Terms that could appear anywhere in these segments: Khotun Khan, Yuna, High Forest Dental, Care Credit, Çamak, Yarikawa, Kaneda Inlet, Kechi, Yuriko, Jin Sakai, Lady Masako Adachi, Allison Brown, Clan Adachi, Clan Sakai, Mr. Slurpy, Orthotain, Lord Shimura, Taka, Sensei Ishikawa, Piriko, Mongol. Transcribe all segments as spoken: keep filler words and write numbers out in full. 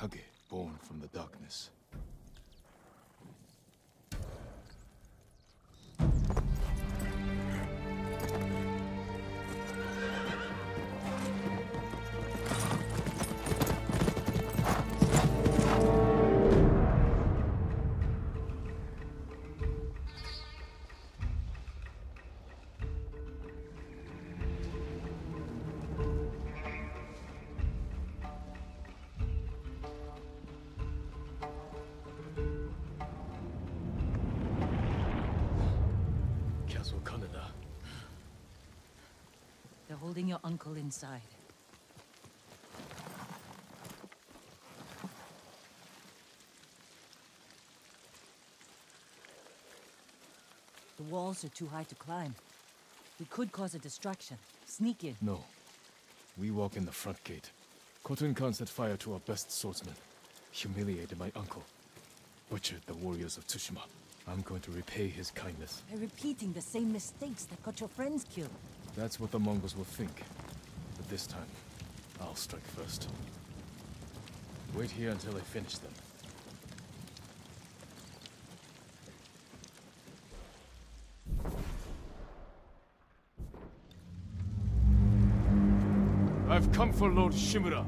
Kage, born from the darkness. Holding your uncle inside. The walls are too high to climb. We could cause a distraction. Sneak in. No. We walk in the front gate. Khotun Khan set fire to our best swordsmen. Humiliated my uncle. Butchered the warriors of Tsushima. I'm going to repay his kindness. By repeating the same mistakes that got your friends killed. That's what the Mongols will think. But this time, I'll strike first. Wait here until I finish them. I've come for Lord Shimura.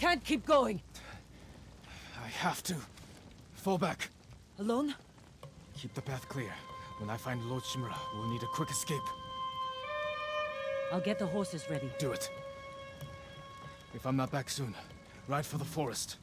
Can't keep going. I have to. Fall back. Alone? Keep the path clear. When I find Lord Shimura, we'll need a quick escape. I'll get the horses ready. Do it. If I'm not back soon, ride for the forest.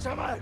Çamak!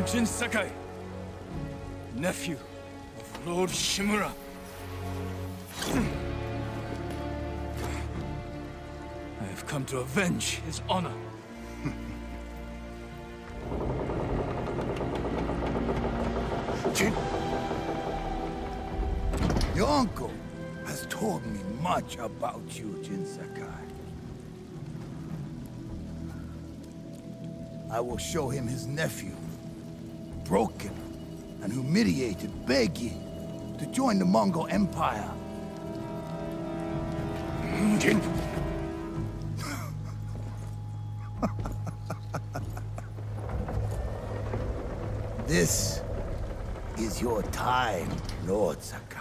am Jin Sakai, nephew of Lord Shimura. I have come to avenge his honor. Jin, your uncle has told me much about you, Jin Sakai. I will show him his nephew, broken and humiliated, begging to join the Mongol Empire. Jin. This is your time, Lord Sakai.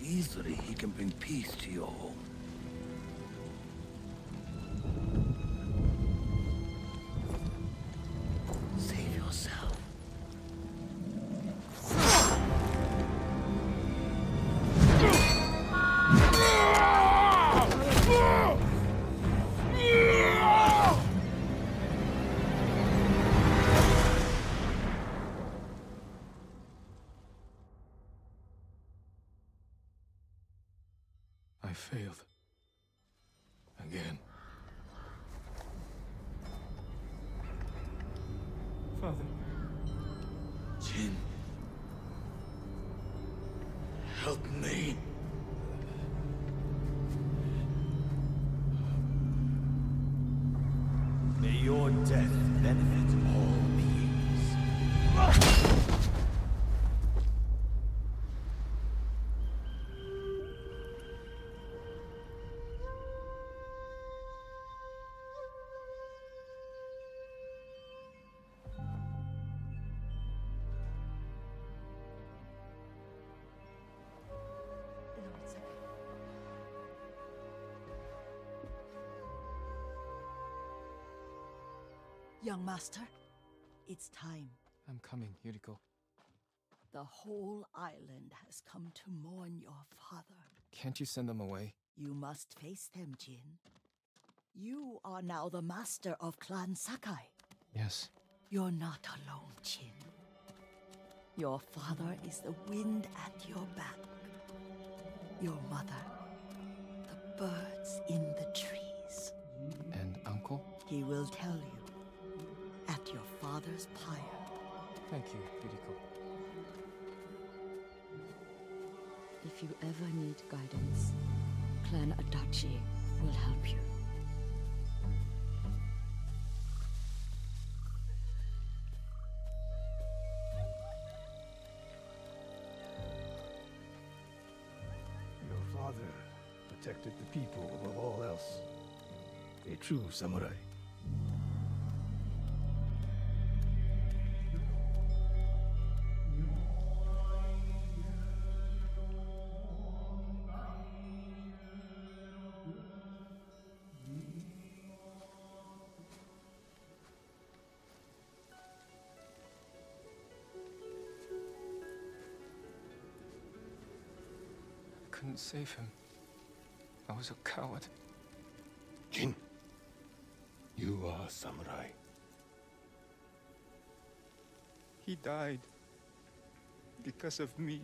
Easily he can bring peace to your home. Save yourself. Failed. Again. Father. Jin. Help me. May your death benefit all beings. Young master, it's time. I'm coming, Yuriko. The whole island has come to mourn your father. Can't you send them away? You must face them, Jin. You are now the master of Clan Sakai. Yes. You're not alone, Jin. Your father is the wind at your back. Your mother, the birds in the trees. And uncle? He will tell you. At your father's pyre. Thank you, Piriko. If you ever need guidance, Clan Adachi will help you. Your father protected the people above all else. A true samurai. I couldn't save him. I was a coward. Jin, you are a samurai. He died because of me.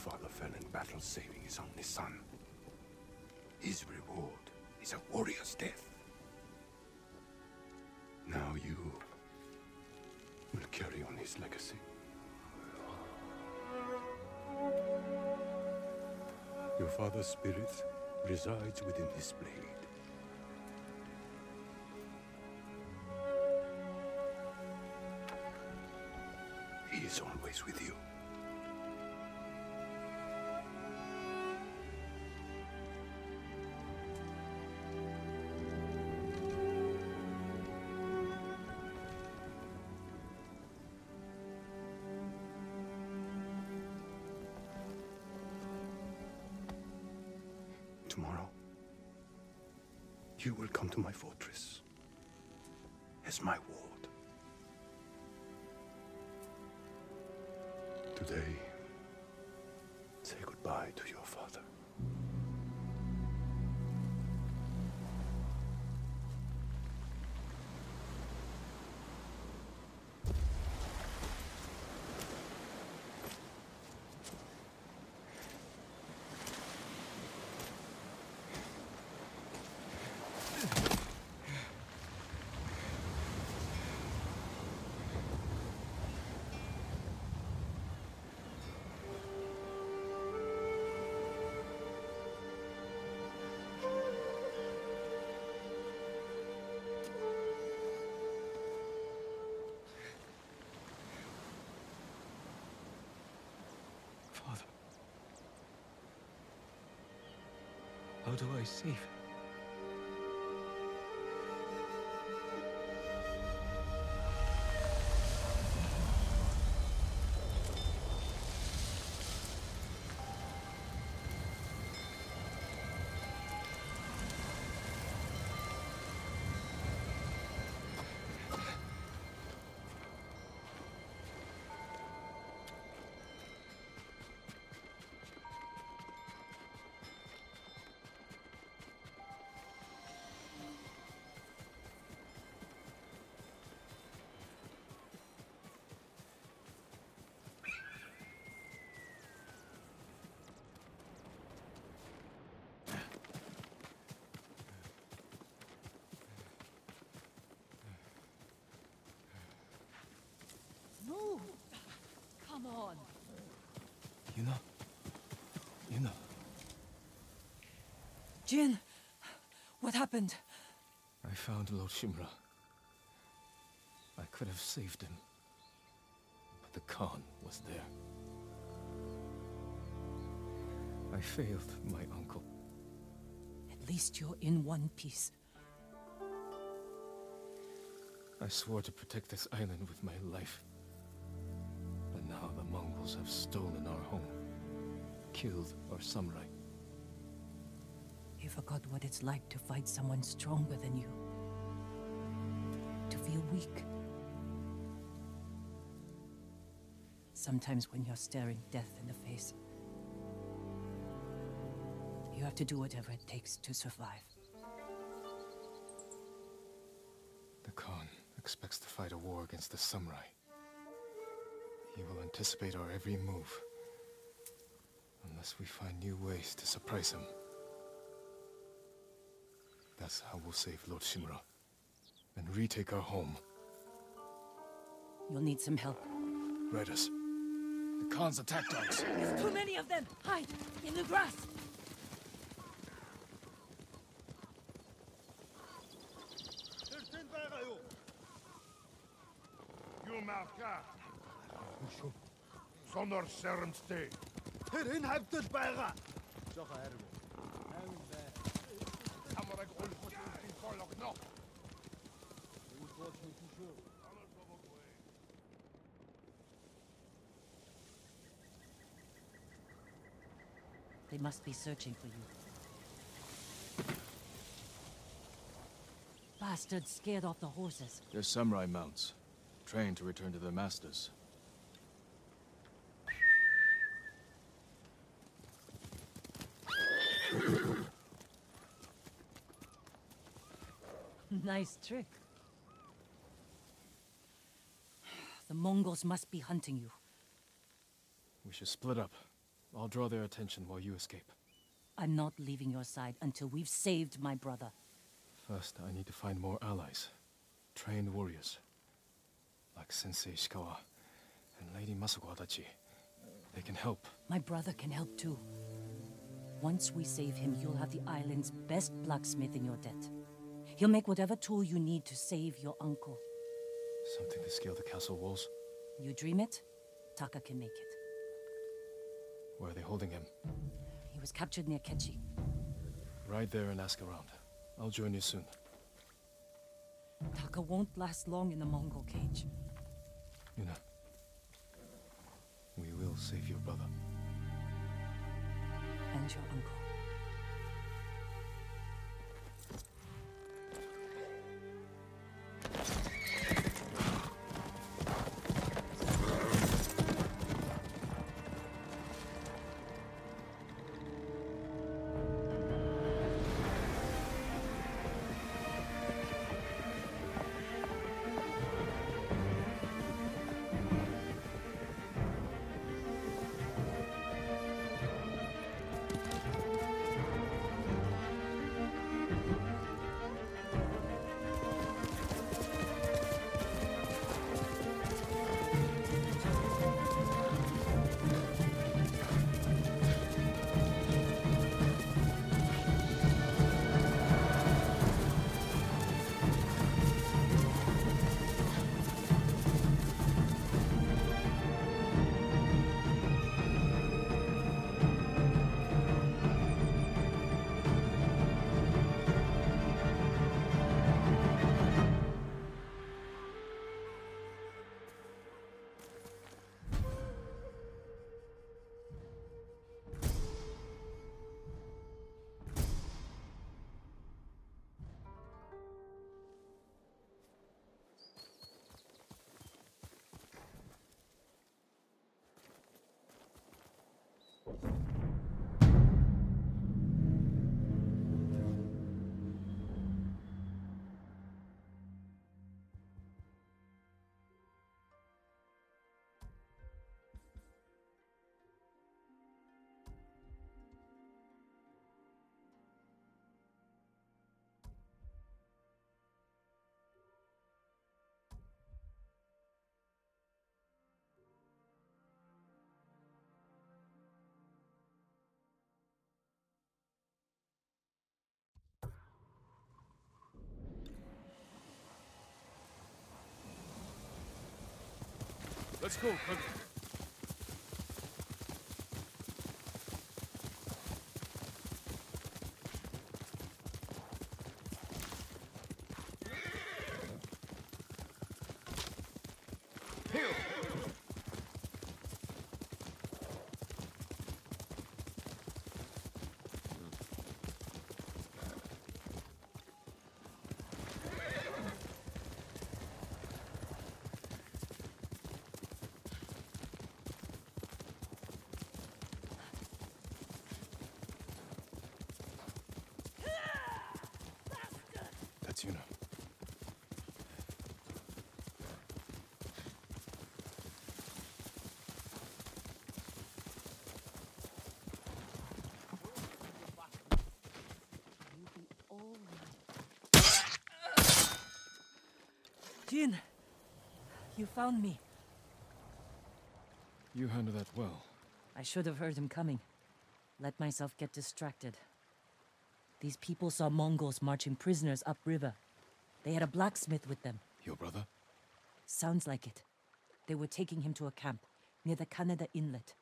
father fell in battle saving his only son. His reward is a warrior's death. Now you will carry on his legacy. Your father's spirit resides within this blade. He is always with you. Tomorrow, you will come to my fortress as my ward. Today, say goodbye to your father. How do I save him? Come on. Yuna. Yuna. Jin, what happened? I found Lord Shimura. I could have saved him, but the Khan was there. I failed my uncle. At least you're in one piece. I swore to protect this island with my life. Have stolen our home, killed our samurai. You forgot what it's like to fight someone stronger than you. To feel weak. Sometimes when you're staring death in the face, you have to do whatever it takes to survive. The Khan expects to fight a war against the samurai. He will anticipate our every move, unless we find new ways to surprise him. That's how we'll save Lord Shimura, and retake our home. You'll need some help. Raiders. The Khan's attack dogs. There's too many of them! Hide! In the grass! You marker! Sonor Sermstay. Herin Habdul Baga. They must be searching for you. Bastards scared off the horses. They're samurai mounts, trained to return to their masters. Nice trick. The Mongols must be hunting you. We should split up. I'll draw their attention while you escape. I'm not leaving your side until we've saved my brother. First, I need to find more allies. Trained warriors. Like Sensei Ishikawa and Lady Masako Adachi. They can help. My brother can help too. Once we save him, you'll have the island's best blacksmith in your debt. He'll make whatever tool you need to save your uncle. Something to scale the castle walls? You dream it, Taka can make it. Where are they holding him? He was captured near Kechi. Ride there and ask around. I'll join you soon. Taka won't last long in the Mongol cage. Yuna, we will save your brother. And your uncle. Let's go, Khotun. Yuna. Jin, you found me. You handled that well. I should have heard him coming. Let myself get distracted. These people saw Mongols marching prisoners upriver. They had a blacksmith with them. Your brother? Sounds like it. They were taking him to a camp near the Kaneda Inlet.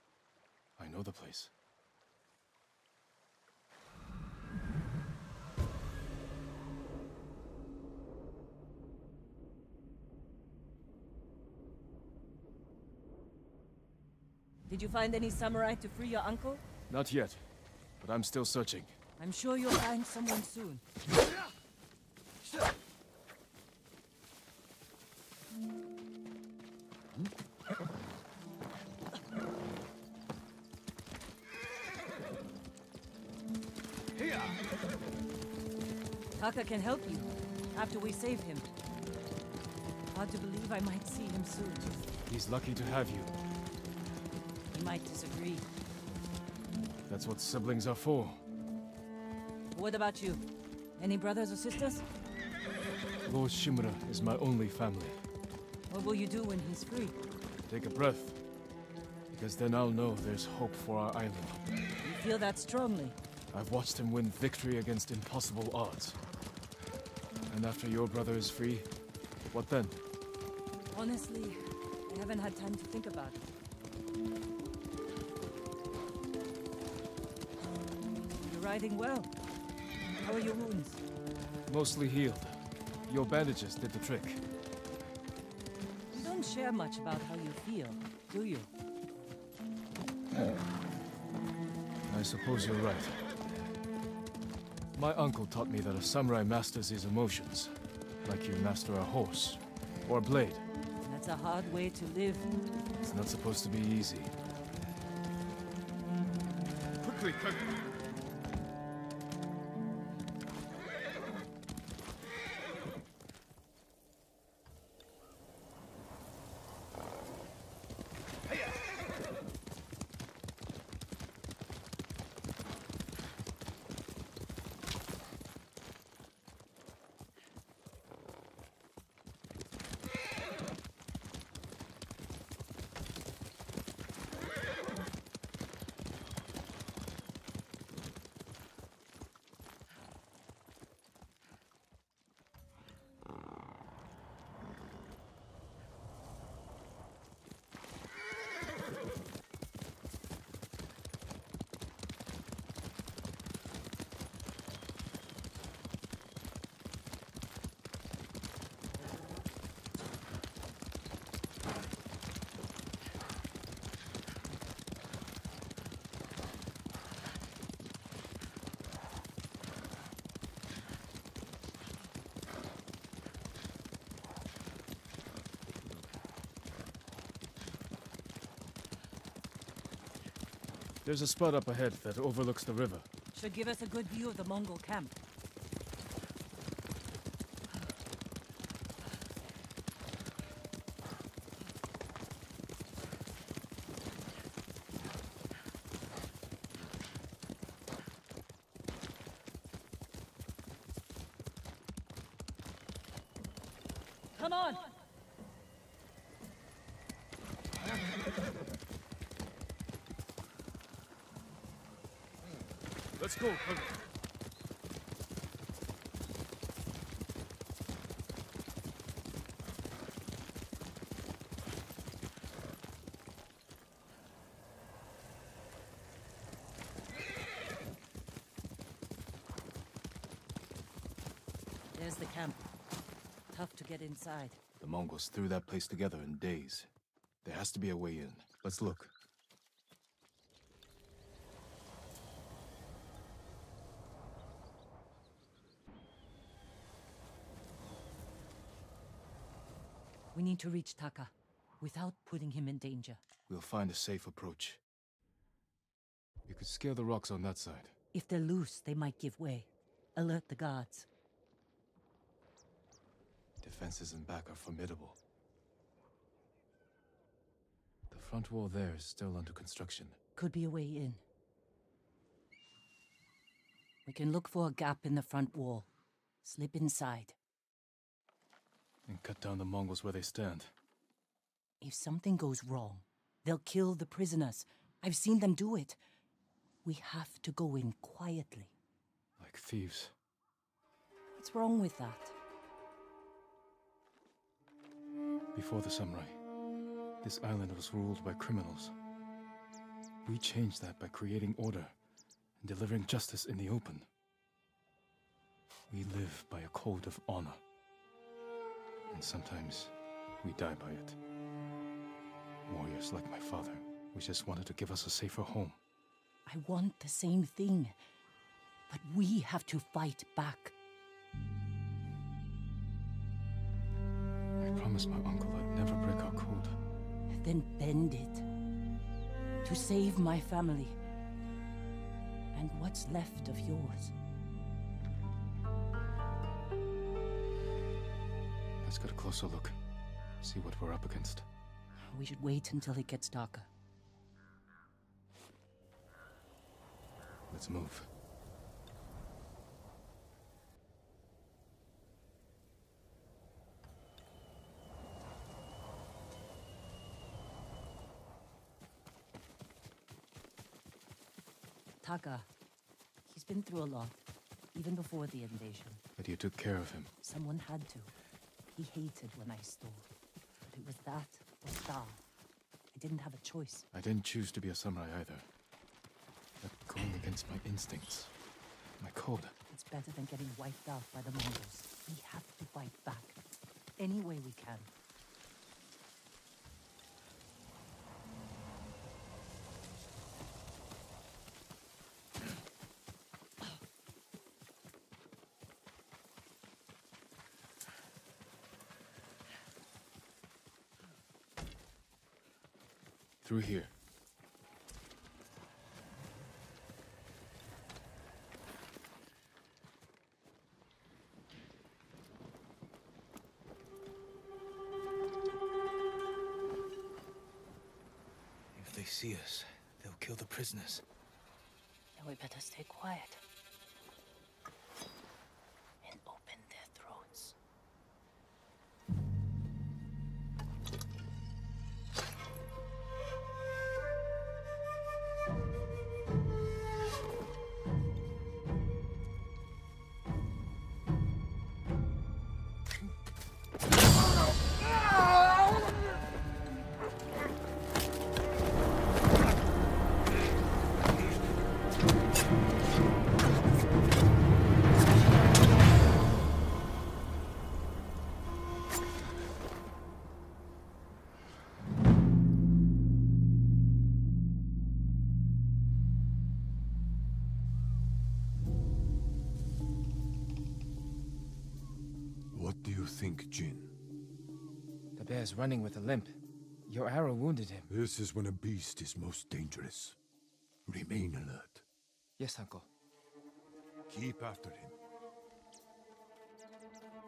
I know the place. Did you find any samurai to free your uncle? Not yet, but I'm still searching. I'm sure you'll find someone soon. Taka can help you after we save him. Hard to believe I might see him soon. He's lucky to have you. He might disagree. That's what siblings are for. What about you? Any brothers or sisters? Lord Shimura is my only family. What will you do when he's free? Take a breath. Because then I'll know there's hope for our island. You feel that strongly? I've watched him win victory against impossible odds. And after your brother is free, what then? Honestly, I haven't had time to think about it. You're riding well. How are your wounds? Mostly healed. Your bandages did the trick. You don't share much about how you feel, do you? I suppose you're right. My uncle taught me that a samurai masters his emotions, like you master a horse, or a blade. That's a hard way to live. It's not supposed to be easy. Quickly, quick. There's a spot up ahead that overlooks the river. Should give us a good view of the Mongol camp. Come on! Let's go. There's the camp. Tough to get inside. The Mongols threw that place together in days. There has to be a way in. Let's look. We need to reach Taka, without putting him in danger. We'll find a safe approach. You could scale the rocks on that side. If they're loose, they might give way. Alert the guards. Defenses in back are formidable. The front wall there is still under construction. Could be a way in. We can look for a gap in the front wall. Slip inside. And cut down the Mongols where they stand. If something goes wrong, they'll kill the prisoners. I've seen them do it. We have to go in quietly. Like thieves. What's wrong with that? Before the samurai, this island was ruled by criminals. We changed that by creating order and delivering justice in the open. We live by a code of honor. And sometimes, we die by it. Warriors like my father, we just wanted to give us a safer home. I want the same thing, but we have to fight back. I promised my uncle I'd never break our code. Then bend it. To save my family. And what's left of yours. Let's get a closer look. See what we're up against. We should wait until it gets darker. Let's move. Taka. He's been through a lot, even before the invasion. But you took care of him. Someone had to. He hated when I stole. But it was that or that. I didn't have a choice. I didn't choose to be a samurai either. That's going against my instincts. My code. It's better than getting wiped out by the Mongols. We have to fight back. Any way we can. Through here. If they see us, they'll kill the prisoners. Then we better stay quiet. And open their throats. Think, Jin. The bear's running with a limp. Your arrow wounded him. This is when a beast is most dangerous. Remain alert. Yes, Uncle. Keep after him.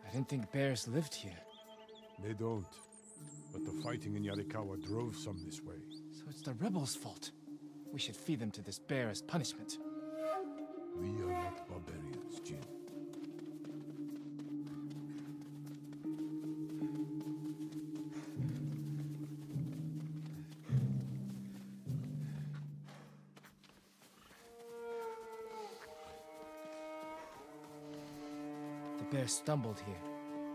I didn't think bears lived here. They don't. But the fighting in Yarikawa drove some this way. So it's the rebels' fault. We should feed them to this bear as punishment. We are not barbarians, Jin. Stumbled here.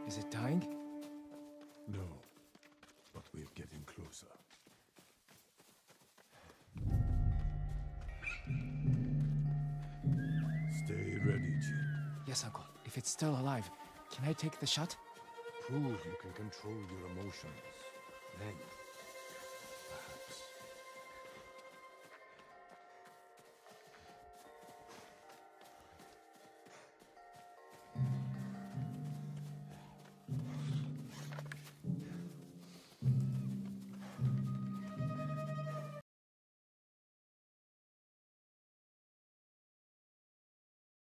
Is it dying? No, but we're getting closer. Stay ready, Jin. Yes, Uncle. If it's still alive, can I take the shot? Prove you can control your emotions. Then